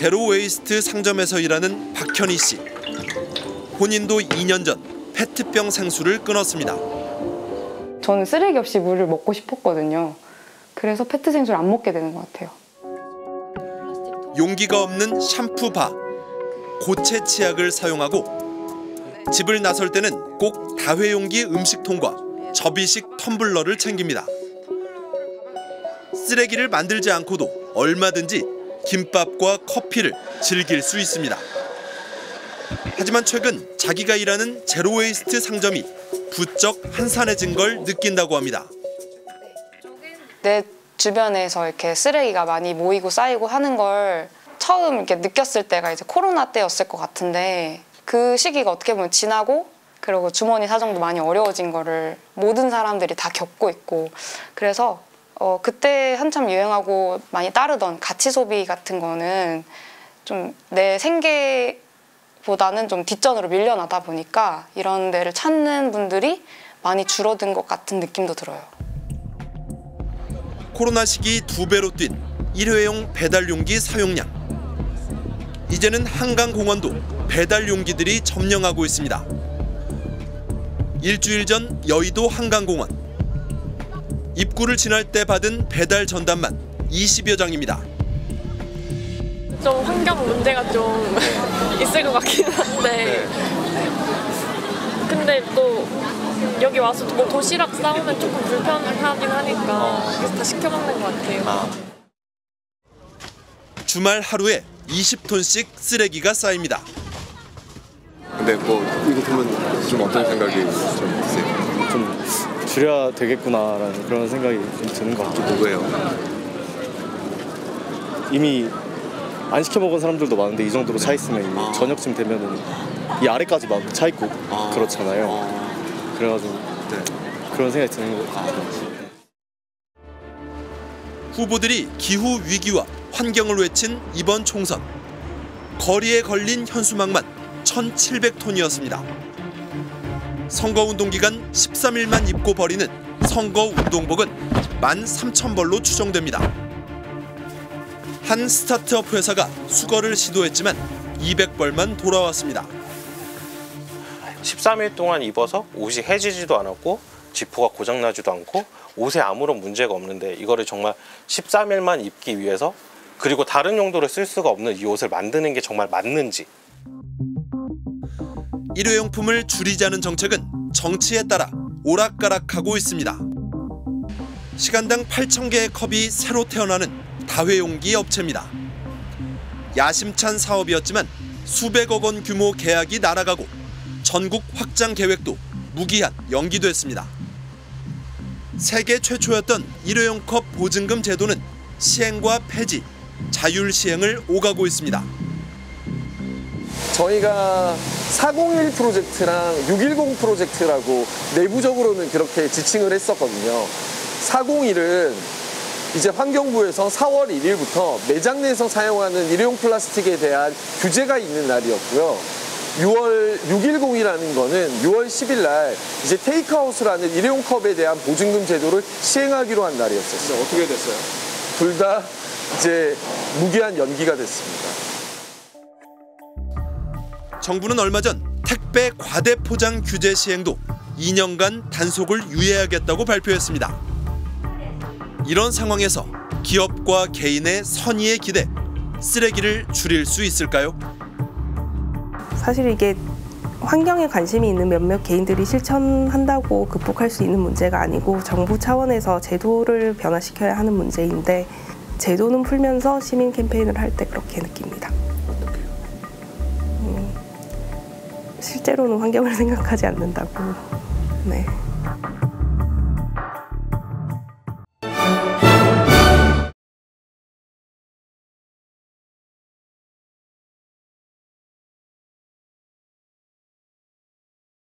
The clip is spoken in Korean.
제로웨이스트 상점에서 일하는 박현희 씨. 혼인도 2년 전 페트병 생수를 끊었습니다. 저는 쓰레기 없이 물을 먹고 싶었거든요. 그래서 페트 생수를 안 먹게 되는 것 같아요. 용기가 없는 샴푸 바, 고체 치약을 사용하고 집을 나설 때는 꼭 다회용기 음식통과 접이식 텀블러를 챙깁니다. 쓰레기를 만들지 않고도 얼마든지 김밥과 커피를 즐길 수 있습니다. 하지만 최근 자기가 일하는 제로웨이스트 상점이 부쩍 한산해진 걸 느낀다고 합니다. 내 주변에서 이렇게 쓰레기가 많이 모이고 쌓이고 하는 걸 처음 이렇게 느꼈을 때가 이제 코로나 때였을 것 같은데, 그 시기가 어떻게 보면 지나고, 그리고 주머니 사정도 많이 어려워진 거를 모든 사람들이 다 겪고 있고, 그래서 그때 한참 유행하고 많이 따르던 가치 소비 같은 거는 좀 내 생계보다는 좀 뒷전으로 밀려나다 보니까 이런 데를 찾는 분들이 많이 줄어든 것 같은 느낌도 들어요. 코로나 시기 2배로 뛴 일회용 배달용기 사용량. 이제는 한강공원도 배달용기들이 점령하고 있습니다. 일주일 전 여의도 한강공원. 입구를 지날 때 받은 배달 전단만 20여 장입니다. 좀 환경 문제가 좀 있을 것 같긴 한데, 근데 또 여기 와서 뭐 도시락 싸오면 조금 불편하긴 하니까 그래서 다 시켜 먹는 것 같아요. 주말 하루에 20톤씩 쓰레기가 쌓입니다. 근데 뭐 이거 보면 좀 어떤 생각이 좀 드세요? 좀 줄여야 되겠구나라는 그런 생각이 드는 것 같기도 하고. 왜요? 이미 안 시켜 먹은 사람들도 많은데 이 정도로 차 있으면 이미 저녁쯤 되면은 이 아래까지 막 차 있고 그렇잖아요. 그래가지고 그런 생각이 드는 것 같아요. 후보들이 기후 위기와 환경을 외친 이번 총선. 거리에 걸린 현수막만 1,700톤이었습니다. 선거운동 기간 13일만 입고 벌이는 선거운동복은 13,000벌로 추정됩니다. 한 스타트업 회사가 수거를 시도했지만 200벌만 돌아왔습니다. 13일 동안 입어서 옷이 해지지도 않았고 지퍼가 고장나지도 않고 옷에 아무런 문제가 없는데, 이거를 정말 13일만 입기 위해서, 그리고 다른 용도로 쓸 수가 없는 이 옷을 만드는 게 정말 맞는지. 일회용품을 줄이자는 정책은 정치에 따라 오락가락하고 있습니다. 시간당 8,000개의 컵이 새로 태어나는 다회용기 업체입니다. 야심찬 사업이었지만 수백억 원 규모 계약이 날아가고 전국 확장 계획도 무기한 연기됐습니다. 세계 최초였던 일회용 컵 보증금 제도는 시행과 폐지, 자율 시행을 오가고 있습니다. 저희가 401 프로젝트랑 610 프로젝트라고 내부적으로는 그렇게 지칭을 했었거든요. 401은 이제 환경부에서 4월 1일부터 매장 내에서 사용하는 일회용 플라스틱에 대한 규제가 있는 날이었고요. 6월 610이라는 거는 6월 10일 날 이제 테이크아웃이라는 일회용 컵에 대한 보증금 제도를 시행하기로 한 날이었어요. 어떻게 됐어요? 둘 다 이제 무기한 연기가 됐습니다. 정부는 얼마 전 택배 과대 포장 규제 시행도 2년간 단속을 유예하겠다고 발표했습니다. 이런 상황에서 기업과 개인의 선의에 기대 쓰레기를 줄일 수 있을까요? 사실 이게 환경에 관심이 있는 몇몇 개인들이 실천한다고 극복할 수 있는 문제가 아니고 정부 차원에서 제도를 변화시켜야 하는 문제인데, 제도는 풀면서 시민 캠페인을 할 때 그렇게 느낍니다. 실제로는 환경을 생각하지 않는다고. 네.